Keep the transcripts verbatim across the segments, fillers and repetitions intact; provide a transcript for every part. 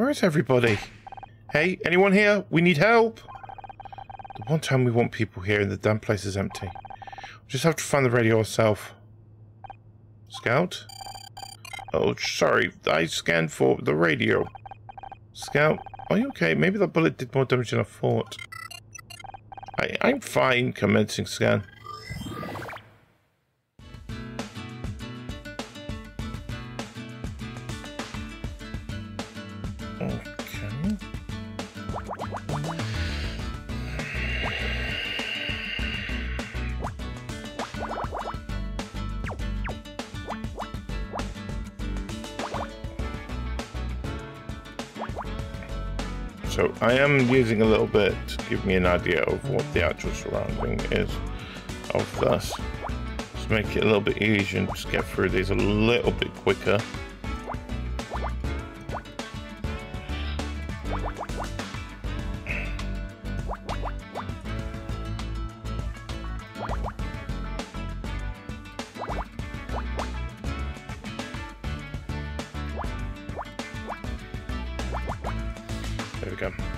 Where is everybody? Hey, anyone here? We need help. The one time we want people here and the damn place is empty. We'll just have to find the radio ourselves. Scout? Oh, sorry. I scanned for the radio. Scout, are you okay? Maybe that bullet did more damage than I thought. I, I'm fine. Commencing scan. So I am using a little bit to give me an idea of what the actual surrounding is of this. Just make it a little bit easier and just get through these a little bit quicker.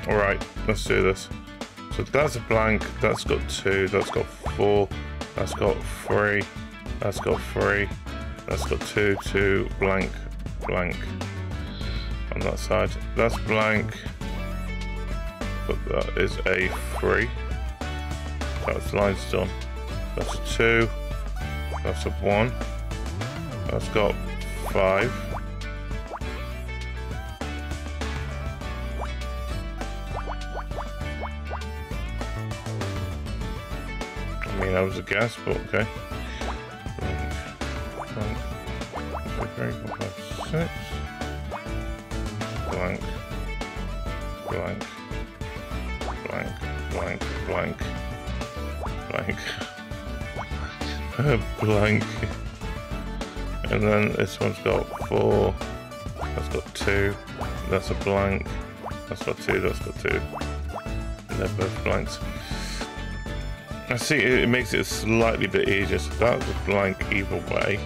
Alright, let's do this. So that's a blank, that's got two, that's got four, that's got three, that's got three, that's got two, two, blank, blank. On that side, that's blank, but that is a three. That's lines done. That's a two, that's a one, that's got five. That was a guess, but okay. Blank. Blank. Three, four, five, six. Blank. Blank. Blank. Blank. Blank. Blank. Blank. And then this one's got four. That's got two. That's a blank. That's got two. That's got two. And they're both blanks. I see it makes it a slightly bit easier, so that's a blank either way.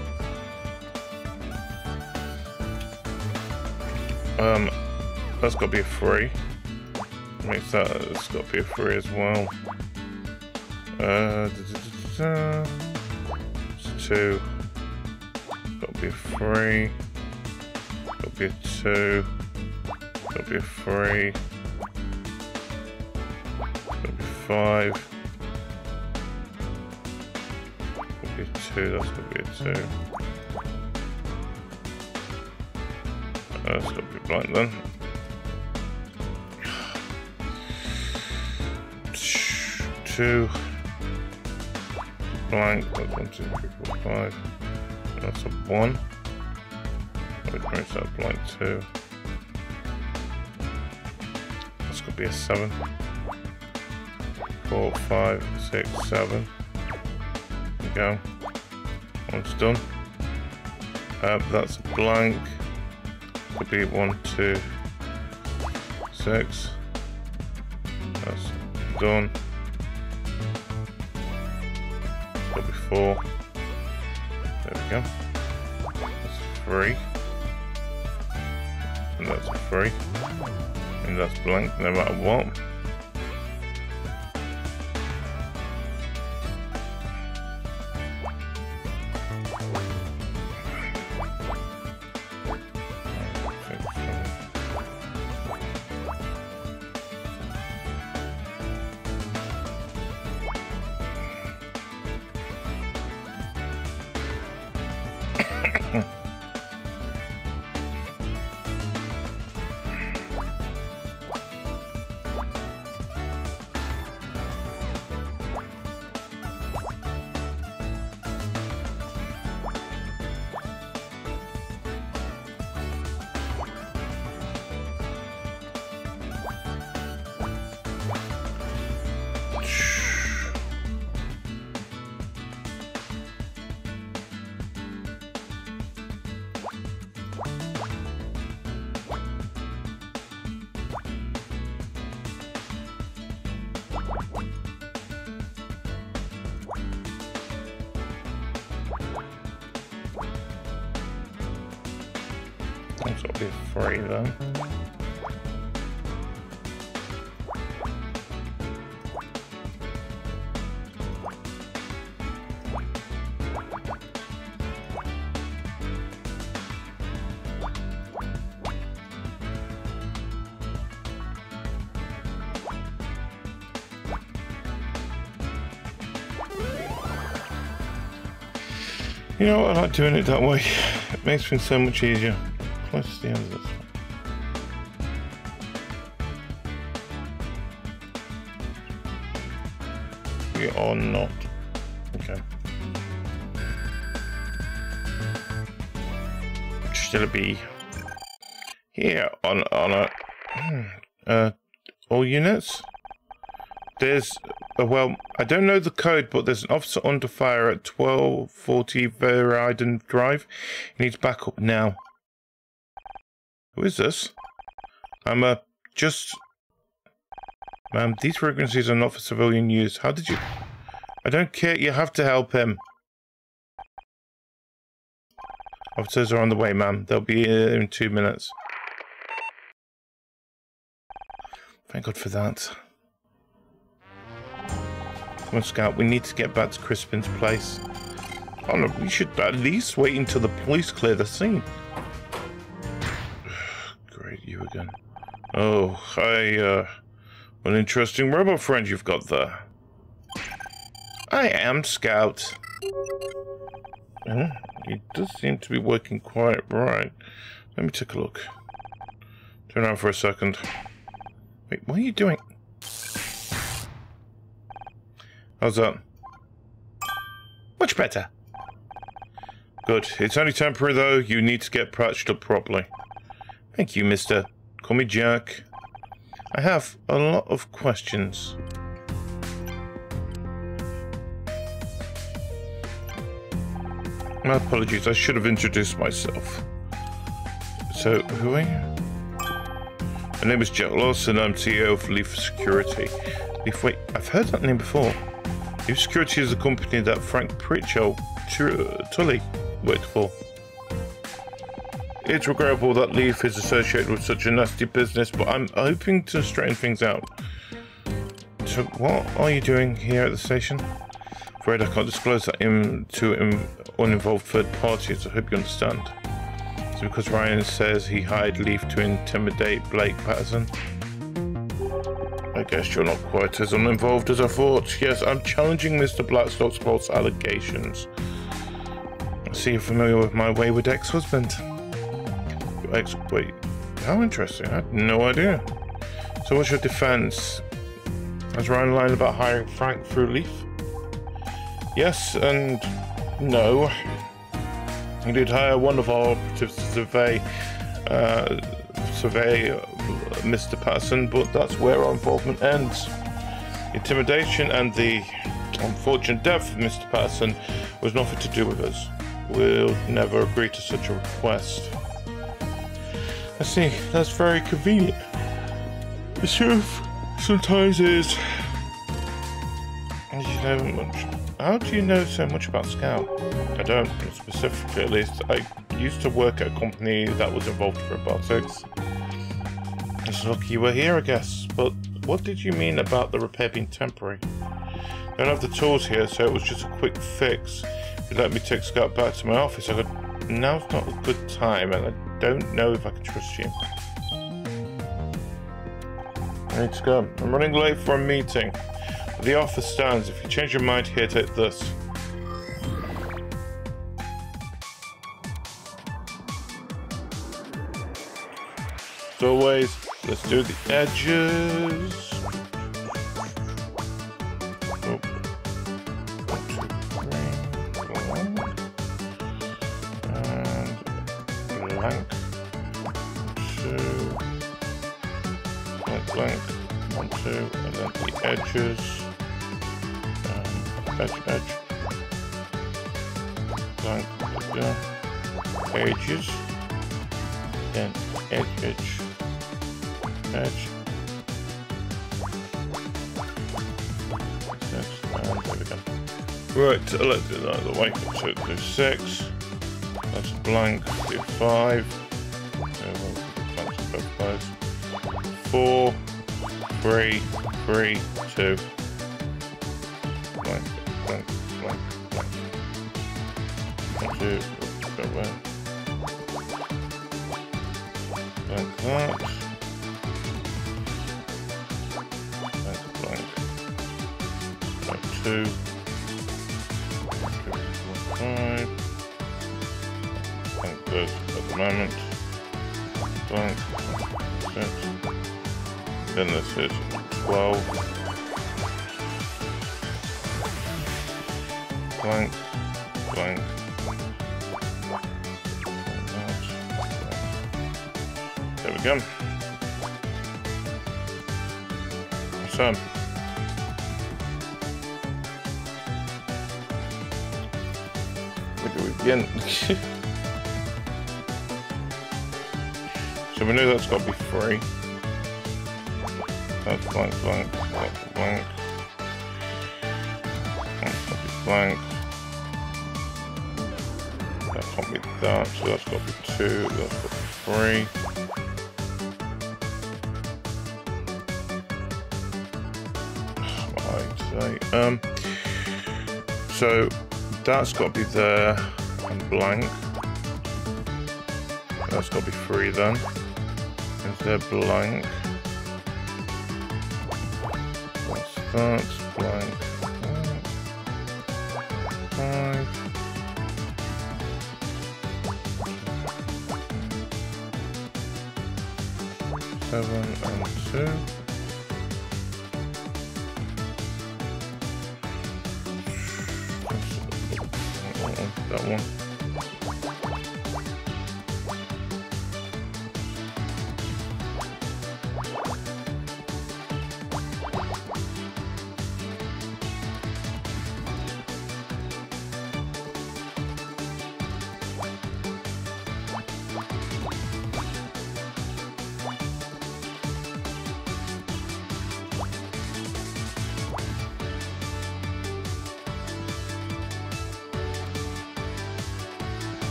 Um, that's got to be a three. Makes that, it's got to be a three as well. Uh, da, da, da, da. It's two. It's got to be a three. It's got to be a two. It's got to be a three. It's got to be five. Two, that's got to be a two. That's got to be blank then. Two. Blank. That's one, two, three, four, five. That's a one. Which makes that a blank two. That's got to be a seven. Four, five, six, seven. There we go. One's done. Uh, that's a blank. Could be one, two, six. That's done. Could be four. There we go. That's three. And that's three. And that's blank no matter what. That's got to be a three then. You know, I like doing it that way. It makes things so much easier. Let's the end of this. We are not. Okay. Still a B. Here on on a uh all units. There's, well, I don't know the code, but there's an officer under fire at twelve forty Veriden Drive. He needs backup now. Who is this? I'm uh, just... Ma'am, these fragrances are not for civilian use. How did you... I don't care, you have to help him. Officers are on the way, ma'am. They'll be here in two minutes. Thank God for that. Come on, Scout, we need to get back to Crispin's place. Oh no, we should at least wait until the police clear the scene. Great, you again. Oh, hi, uh, what an interesting robot friend you've got there. I am Scout. Hmm, he does seem to be working quite right. Let me take a look. Turn around for a second. Wait, what are you doing? How's that? Much better. Good. It's only temporary, though. You need to get patched up properly. Thank you, mister. Call me Jack. I have a lot of questions. My apologies. I should have introduced myself. So, who are you? My name is Jack Lawson. I'm C E O of Leaf Security. Leaf, wait. I've heard that name before. Leaf Security is a company that Frank Pritchell Tully worked for. It's regrettable that Leaf is associated with such a nasty business, but I'm hoping to straighten things out. So what are you doing here at the station? I'm afraid I can't disclose that to uninvolved third parties, I hope you understand. It's because Ryan says he hired Leaf to intimidate Blake Patterson. I guess you're not quite as uninvolved as I thought. Yes, I'm challenging Mister Blackstock's false allegations. I see you're familiar with my wayward ex-husband. Your ex... wait. How interesting. I had no idea. So what's your defense? Has Ryan lied about hiring Frank through Leaf? Yes and no. He did hire one of our operatives to survey... Uh, survey... Mister Patterson, but that's where our involvement ends. Intimidation and the unfortunate death of Mister Patterson was nothing to do with us. We'll never agree to such a request. I see, that's very convenient. The truth sometimes is... You know much. How do you know so much about Scout? I don't, specifically at least. I used to work at a company that was involved in robotics. It's lucky you were here, I guess. But what did you mean about the repair being temporary? I don't have the tools here, so it was just a quick fix. If you let me take Scout back to my office, I could... Now's not a good time, and I don't know if I can trust you. I need to go. I'm running late for a meeting. The offer stands. If you change your mind here, take this. As always, let's do the edges. Oh. And blank. Two. Blank, blank. One, two. And then the edges. Um, edge, edge. Blank. Yeah. Edges. Then edge, edge. Edge. Six. And there we go. Right, so let's do that the way. So do six. That's blank. Do five. Four. Three. Three. Two. Blank. Blank. Blank. Blank. One, two. Go away. Like that. Two, two, four, five, but at the moment, don't hit. Then this hit twelve. Blank, blank. There we go. So, where do we begin? So we know that's got to be free. That's blank, blank, that's blank. That's got to be blank. That can't be that, so that's got to be two, that's got to be three. Um, so that's got to be there and blank. That's got to be free then. Is there blank? What's that? Blank. Five. Seven and two. That one.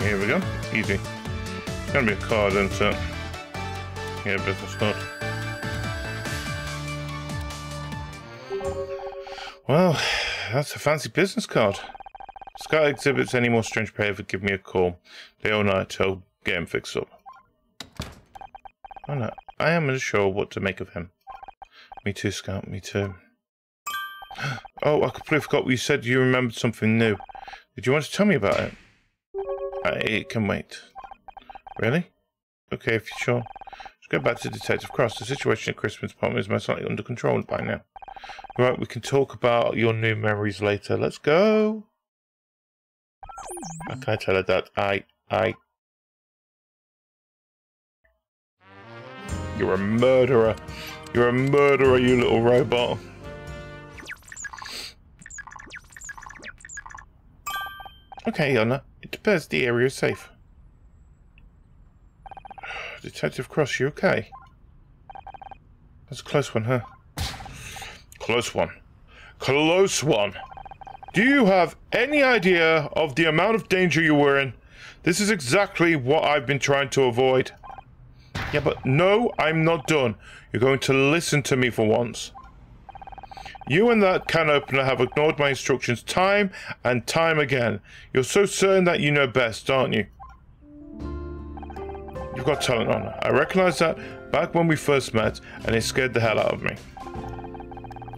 Here we go. Easy. It's going to be a card, isn't it? Yeah, business card. Well, that's a fancy business card. Scout exhibits any more strange behavior, give me a call. Day or night, I'll get him fixed up. Oh, no. I am unsure what to make of him. Me too, Scout. Me too. Oh, I completely forgot what you said. You remembered something new. Did you want to tell me about it? It can wait. Really? Okay, if you're sure. Let's go back to Detective Cross. The situation at Crispin's apartment is most likely under control by now. Right, we can talk about your new memories later. Let's go. How can I tell her that? I, I... You're a murderer. You're a murderer, you little robot. Okay, Yana. It appears the area is safe. Detective Cross, you okay? That's a close one, huh? Close one. Close one! Do you have any idea of the amount of danger you were in? This is exactly what I've been trying to avoid. Yeah, but no, I'm not done. You're going to listen to me for once. You and that can opener have ignored my instructions time and time again. You're so certain that you know best, aren't you? You've got talent, on. I recognized that back when we first met, and it scared the hell out of me.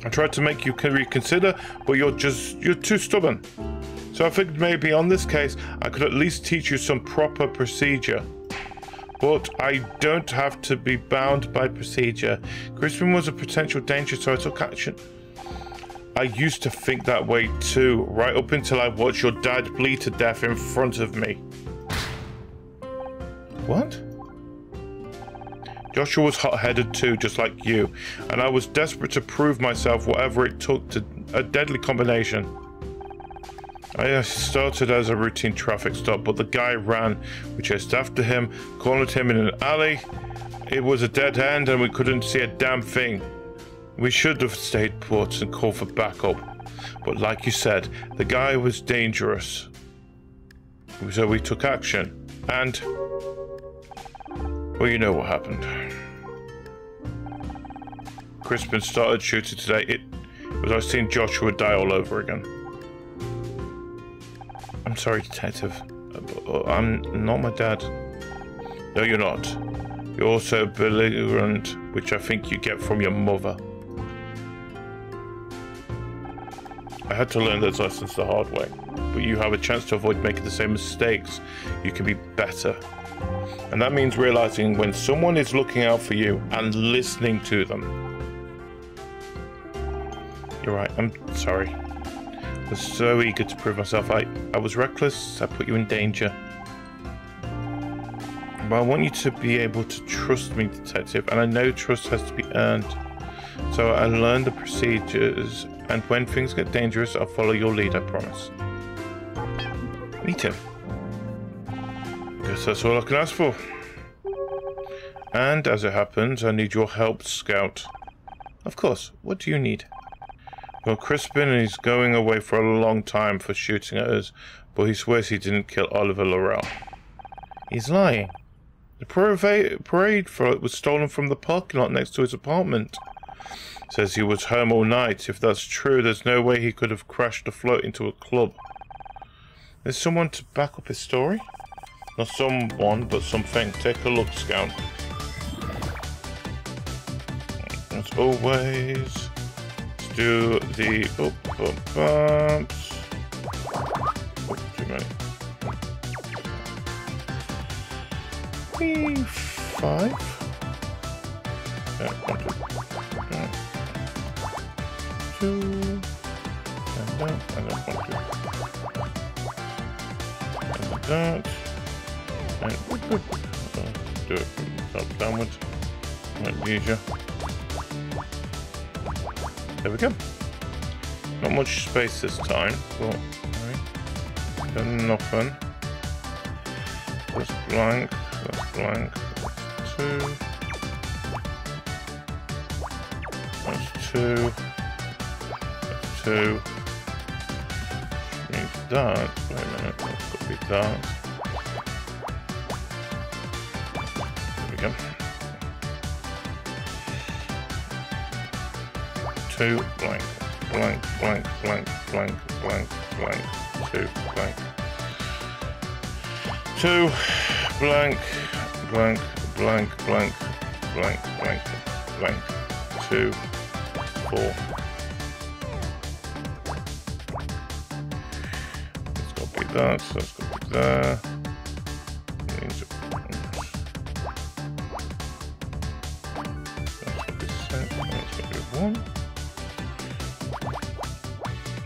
I tried to make you reconsider, but you're just, you're too stubborn. So I figured maybe on this case, I could at least teach you some proper procedure. But I don't have to be bound by procedure. Crispin was a potential danger, so I took action. I used to think that way too, right up until I watched your dad bleed to death in front of me. What? Joshua was hot-headed too, just like you, and I was desperate to prove myself whatever it took to a deadly combination. I started as a routine traffic stop, but the guy ran. We chased after him, cornered him in an alley. It was a dead end and we couldn't see a damn thing. We should have stayed put and called for backup. But like you said, the guy was dangerous. so we took action, and well, you know what happened. Crispin started shooting today. It was like seeing Joshua die all over again. I'm sorry, Detective. I'm not my dad. No, you're not. You're also belligerent, which I think you get from your mother. I had to learn those lessons the hard way, but you have a chance to avoid making the same mistakes. You can be better. And that means realizing when someone is looking out for you and listening to them. You're right, I'm sorry. I was so eager to prove myself. I, I was reckless, I put you in danger. But I want you to be able to trust me, Detective, and I know trust has to be earned. So I learned the procedures, and when things get dangerous, I'll follow your lead, I promise. Me too. Guess that's all I can ask for. And as it happens, I need your help, Scout. Of course, what do you need? Well, Crispin is going away for a long time for shooting at us, but he swears he didn't kill Oliver Laurel. He's lying. The parade float was stolen from the parking lot next to his apartment. Says he was home all night. If that's true, there's no way he could have crashed the float into a club. There's someone to back up his story? Not someone, but something. Take a look, Scout. As always, let's do the up, up, bumps. Oh, too many. Three, five. Yeah, one, two. Yeah. Two. And that, and that, one, two. And that. And whoop, whoop. Do it from top downwards. Might be easier. There we go. Not much space this time, but alright. Done nothing. That's blank, that's blank, that's two. Two, two, change that, wait a minute, that's got to be that, there we go, two, blank, blank, blank, blank, blank, blank, blank, two, blank, two, blank, blank, blank, blank, blank, blank, blank, two, Four. That's got to be that, so that's got to be there. That's got to be seven, that's got to be one.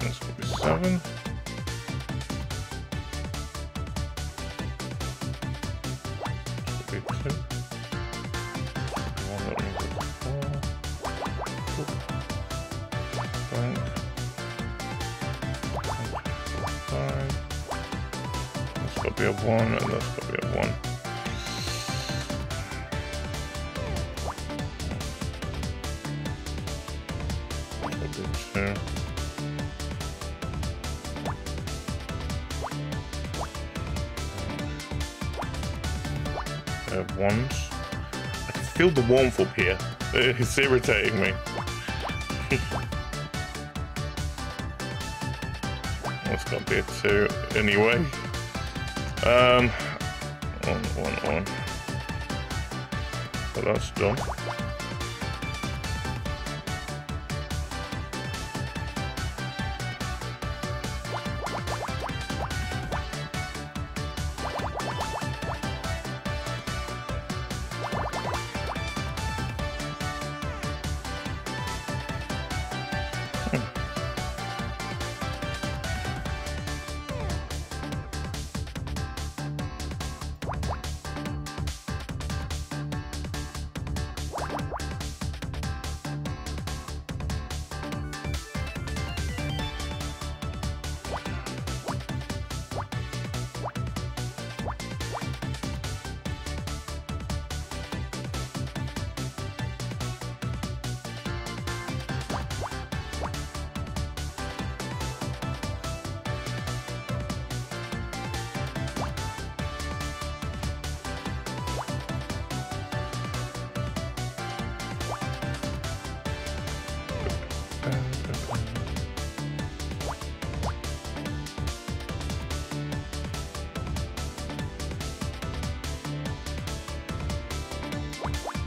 That's got to be seven. That's got to be two. One that means that's four. Four. Blank. Five. That's got to be a one, and that's got to be a one. That's got to be two. They have ones. I can feel the warmth up here. It's irritating me. That's got to be a two anyway. Um, one, one, one. Well, that's done.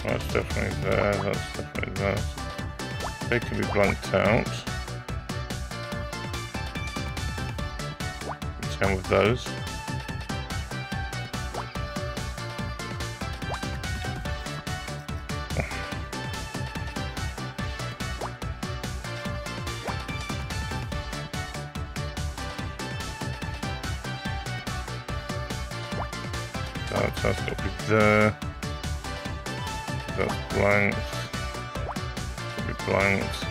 That's definitely there, that's definitely there. They can be blanked out. Down with those. That's, that's got to be there. That's blanked. Got to be blanked.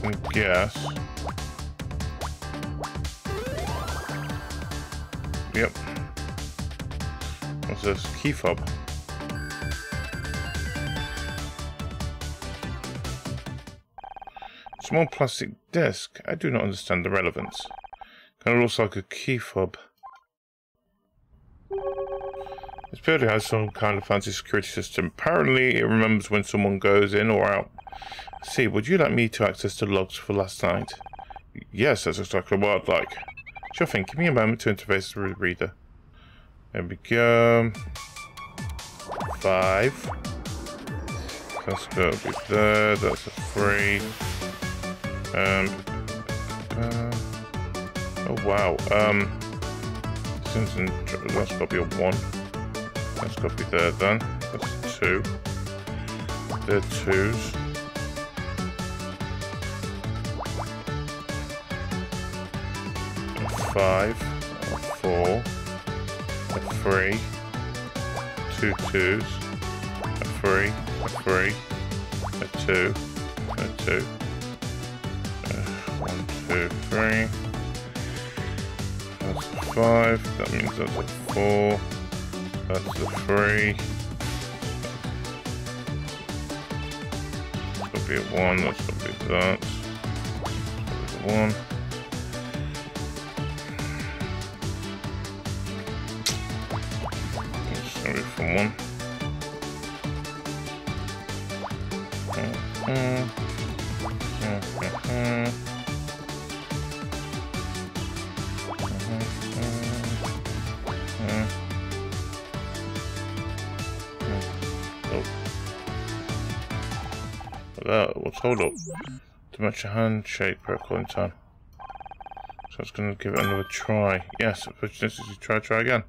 I guess. Yep. What's this? Key fob. Small plastic disc. I do not understand the relevance. Kind of looks like a key fob. This building has some kind of fancy security system. Apparently, it remembers when someone goes in or out. See, would you like me to access the logs for last night? Yes, that's exactly what I'd like. Sure thing, give me a moment to interface with the reader. There we go. Five. That's got to be there. That's a three. Um. Uh, oh, wow. Um. That's got to be a one. That's got to be there then. That's two. They're twos. A five. A four. A three. Two twos. A three. A three. A two. A two. Uh, one, two, three. That's a five. That means that's a four. That's a three. That's gotta be a one, that's gotta be that. That's gotta be a one. That's gonna be from one. Hold up. To match a handshake protocol in time. So it's going to give it another try. Yes, this is try, try again.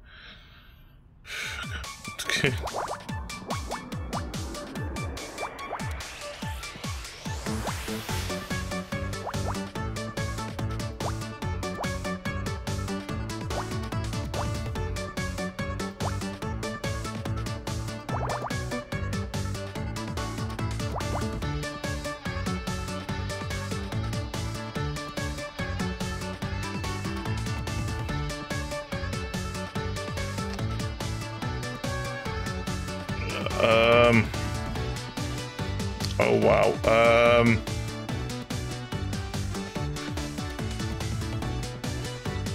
Um. Oh wow. Um.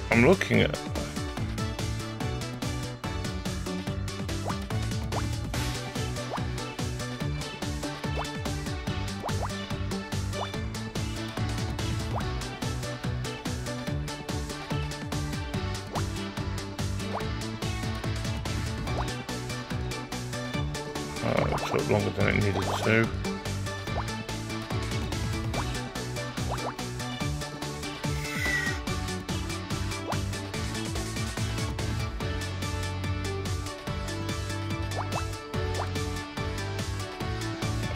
I'm looking at. Longer than it needed to.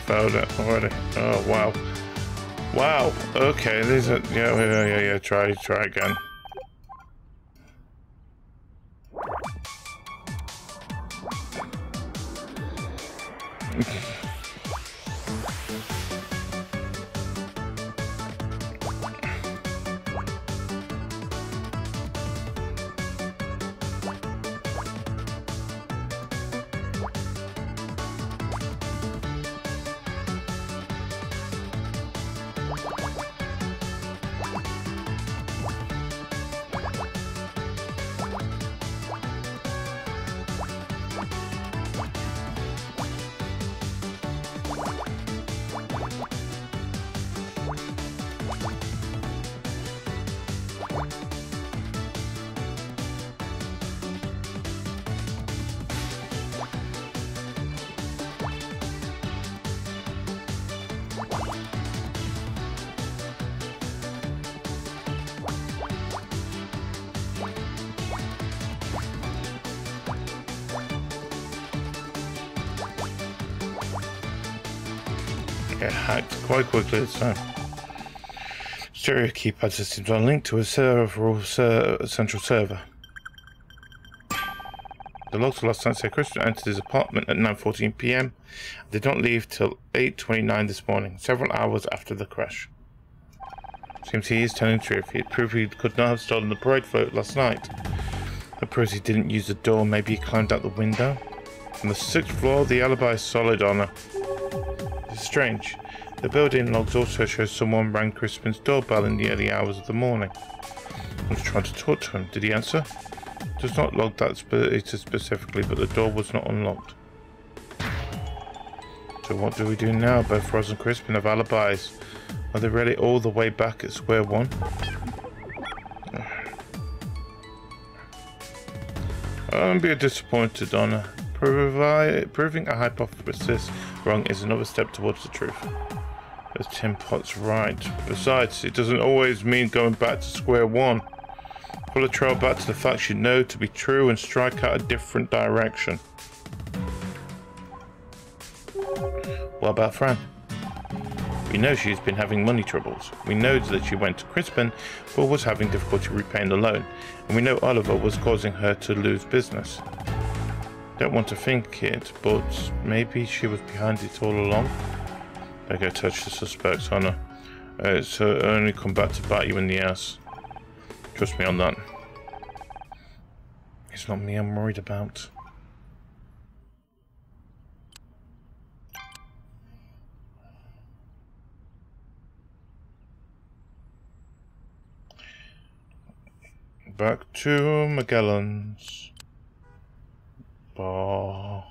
Found it already. Oh wow, wow. Okay, these are yeah, yeah, yeah, yeah. Try, try again. get hacked quite quickly this time. Stereo keypad systems are linked to a several ser central server. The logs last night say Crispin entered his apartment at nine fourteen p m They don't leave till eight twenty-nine this morning, several hours after the crash. Seems he is telling the truth. He proved he could not have stolen the parade float last night. But perhaps he didn't use the door, maybe he climbed out the window. On the sixth floor, the alibi is solid on her. It's strange. The building logs also show someone rang Crispin's doorbell in the early hours of the morning. I was trying to talk to him. Did he answer? Does not log that spe specifically, but the door was not unlocked. So what do we do now? Both Roz and Crispin have alibis. Are they really all the way back at square one? I'm being disappointed, Donna. Provi proving a hypothesis wrong is another step towards the truth. Is Tim Potts right? Besides, it doesn't always mean going back to square one. Pull a trail back to the facts you know to be true and strike out a different direction. What about Fran? We know she's been having money troubles. We know that she went to Crispin but was having difficulty repaying the loan. And we know Oliver was causing her to lose business. Don't want to think it, but maybe she was behind it all along. They go touch the suspects, Honor. Uh, so only come back to bite you in the ass. Trust me on that. It's not me I'm worried about. Back to Magellan's bar.